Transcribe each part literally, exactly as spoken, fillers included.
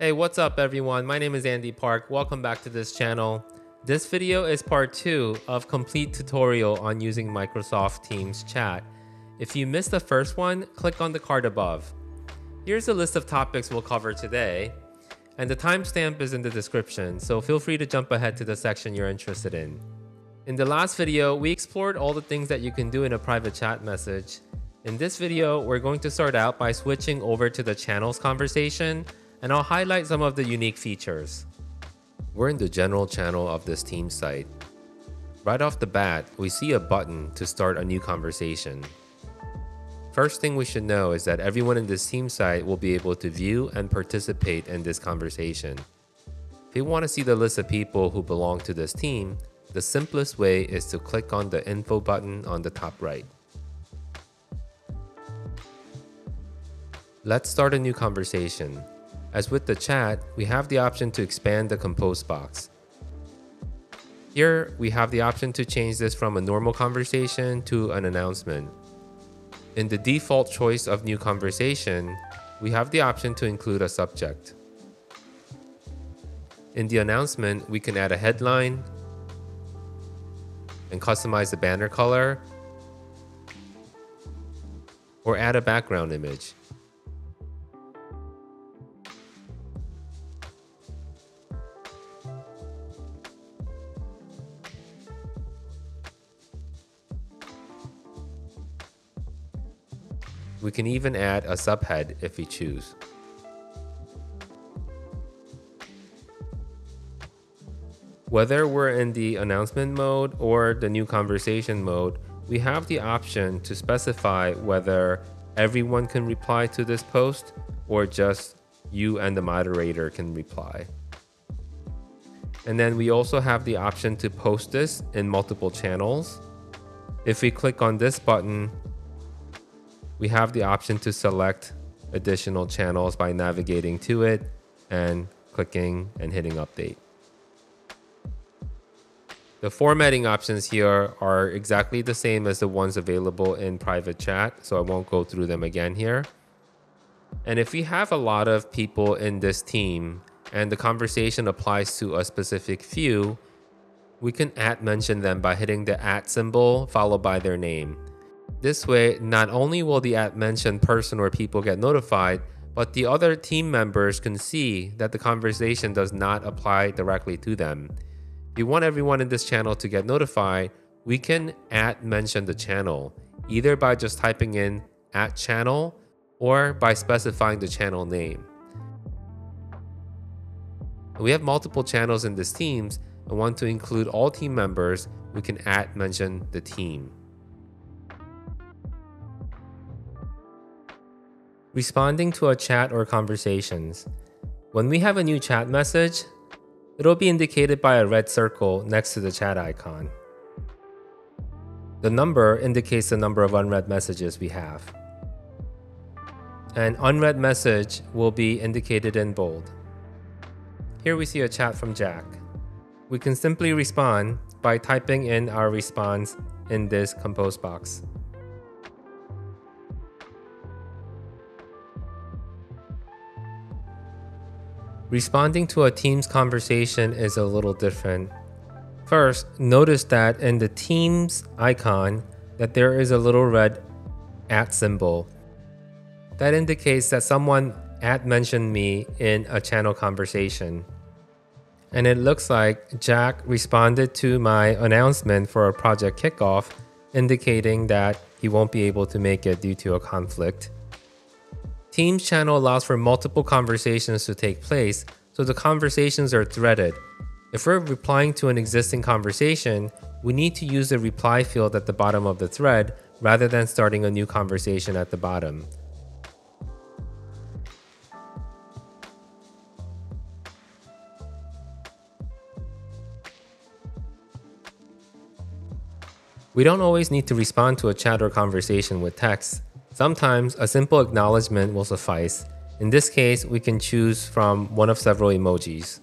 Hey, what's up everyone? My name is Andy Park. Welcome back to this channel. This video is part two of complete tutorial on using Microsoft Teams Chat. If you missed the first one, click on the card above. Here's a list of topics we'll cover today, and the timestamp is in the description, so feel free to jump ahead to the section you're interested in. In the last video, we explored all the things that you can do in a private chat message. In this video, we're going to start out by switching over to the channels conversation, and I'll highlight some of the unique features. We're in the general channel of this Teams site. Right off the bat, we see a button to start a new conversation. First thing we should know is that everyone in this Teams site will be able to view and participate in this conversation. If you want to see the list of people who belong to this team, the simplest way is to click on the info button on the top right. Let's start a new conversation. As with the chat, we have the option to expand the compose box. Here, we have the option to change this from a normal conversation to an announcement. In the default choice of new conversation, we have the option to include a subject. In the announcement, we can add a headline and customize the banner color or add a background image. We can even add a subhead if we choose. Whether we're in the announcement mode or the new conversation mode, we have the option to specify whether everyone can reply to this post or just you and the moderator can reply. And then we also have the option to post this in multiple channels. If we click on this button, we have the option to select additional channels by navigating to it and clicking and hitting update. The formatting options here are exactly the same as the ones available in private chat, so I won't go through them again here. And if we have a lot of people in this team and the conversation applies to a specific few, we can at mention them by hitting the at symbol followed by their name. This way, not only will the at-mentioned person or people get notified, but the other team members can see that the conversation does not apply directly to them. If you want everyone in this channel to get notified, we can at-mention the channel, either by just typing in at channel or by specifying the channel name. We have multiple channels in this Teams and want to include all team members, we can at-mention the team. Responding to a chat or conversations. When we have a new chat message, it'll be indicated by a red circle next to the chat icon. The number indicates the number of unread messages we have. An unread message will be indicated in bold. Here we see a chat from Jack. We can simply respond by typing in our response in this compose box. Responding to a Teams conversation is a little different. First, notice that in the Teams icon that there is a little red at symbol. That indicates that someone at mentioned me in a channel conversation. And it looks like Jack responded to my announcement for a project kickoff, indicating that he won't be able to make it due to a conflict. Teams channel allows for multiple conversations to take place, so the conversations are threaded. If we're replying to an existing conversation, we need to use the reply field at the bottom of the thread rather than starting a new conversation at the bottom. We don't always need to respond to a chat or conversation with text. Sometimes a simple acknowledgement will suffice. In this case, we can choose from one of several emojis.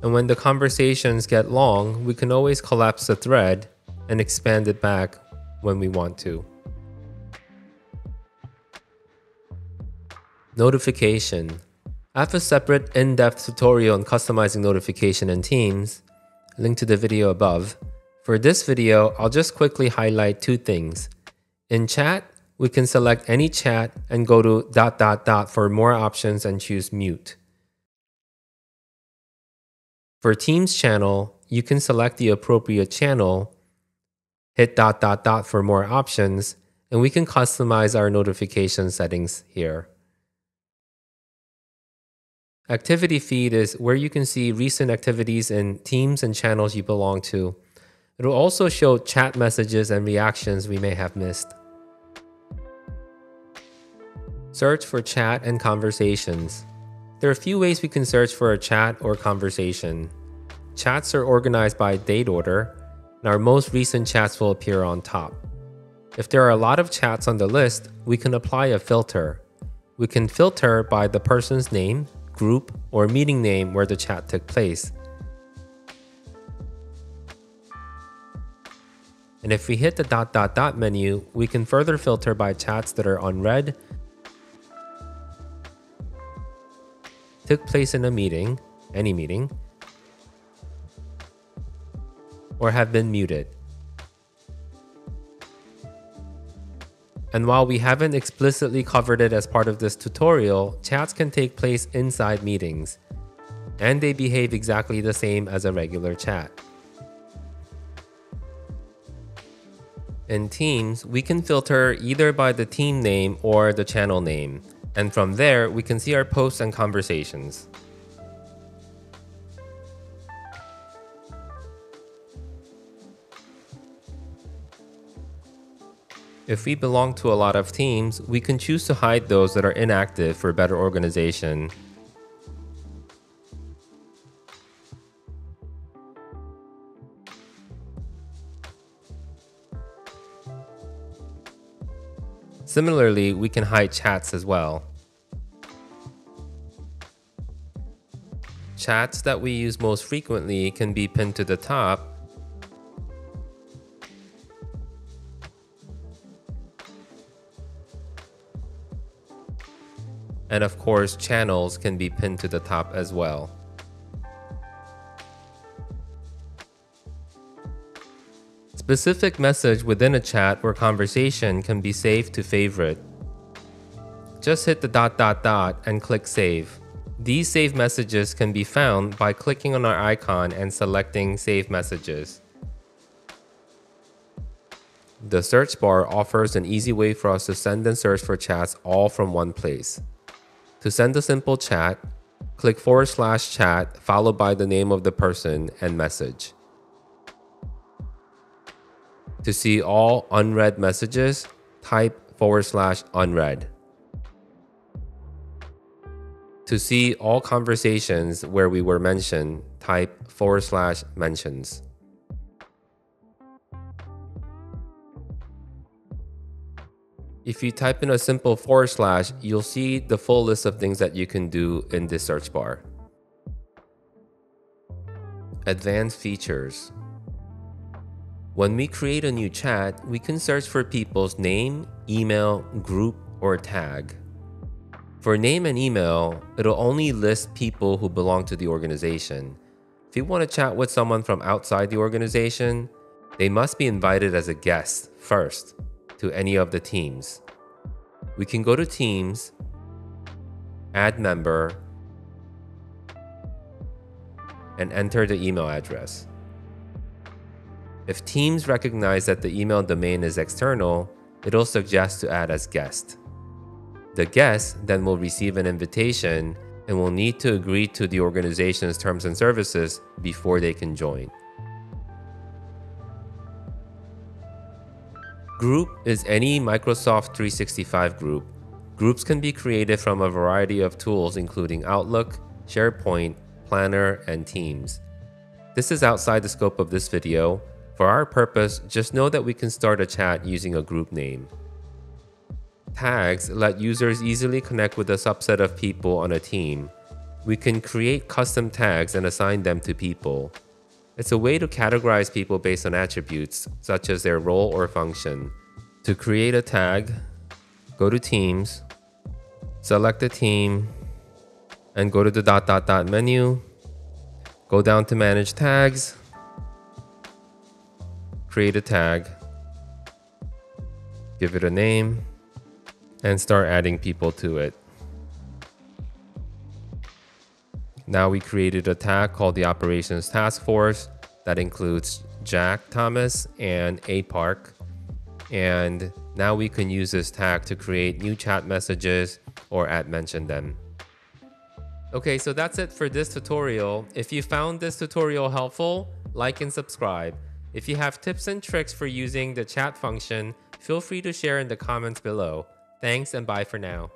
And when the conversations get long, we can always collapse the thread and expand it back when we want to. Notification. I have a separate in-depth tutorial on customizing notification in Teams, link to the video above. For this video, I'll just quickly highlight two things. In chat, we can select any chat and go to dot dot dot for more options and choose mute. For Teams channel, you can select the appropriate channel, hit dot dot dot for more options, and we can customize our notification settings here. Activity feed is where you can see recent activities in teams and channels you belong to. It'll also show chat messages and reactions we may have missed. Search for chat and conversations. There are a few ways we can search for a chat or conversation. Chats are organized by date order, and our most recent chats will appear on top. If there are a lot of chats on the list, we can apply a filter. We can filter by the person's name, group, or meeting name where the chat took place. And if we hit the dot dot dot menu, we can further filter by chats that are unread, took place in a meeting, any meeting, or have been muted. And while we haven't explicitly covered it as part of this tutorial, chats can take place inside meetings, and they behave exactly the same as a regular chat. In Teams, we can filter either by the team name or the channel name. And from there, we can see our posts and conversations. If we belong to a lot of teams, we can choose to hide those that are inactive for better organization. Similarly, we can hide chats as well. Chats that we use most frequently can be pinned to the top, and of course, channels can be pinned to the top as well. Specific message within a chat or conversation can be saved to favorite. Just hit the dot dot dot and click save. These saved messages can be found by clicking on our icon and selecting save messages. The search bar offers an easy way for us to send and search for chats all from one place. To send a simple chat, click forward slash chat followed by the name of the person and message. To see all unread messages, type forward slash unread. To see all conversations where we were mentioned, type forward slash mentions. If you type in a simple forward slash, you'll see the full list of things that you can do in this search bar. Advanced features. When we create a new chat, we can search for people's name, email, group, or tag. For name and email, it'll only list people who belong to the organization. If you want to chat with someone from outside the organization, they must be invited as a guest first to any of the teams. We can go to Teams, add member, and enter the email address. If Teams recognize that the email domain is external, it'll suggest to add as guest. The guest then will receive an invitation and will need to agree to the organization's terms and services before they can join. Group is any Microsoft three sixty-five group. Groups can be created from a variety of tools including Outlook, SharePoint, Planner, and Teams. This is outside the scope of this video. For our purpose, just know that we can start a chat using a group name. Tags let users easily connect with a subset of people on a team. We can create custom tags and assign them to people. It's a way to categorize people based on attributes, such as their role or function. To create a tag, go to Teams, select a team, and go to the dot dot dot menu. Go down to manage tags, create a tag, give it a name, and start adding people to it. Now we created a tag called the Operations Task Force that includes Jack Thomas and Andy Park. And now we can use this tag to create new chat messages or at mention them. Okay, so that's it for this tutorial. If you found this tutorial helpful, like and subscribe. If you have tips and tricks for using the chat function, feel free to share in the comments below. Thanks and bye for now.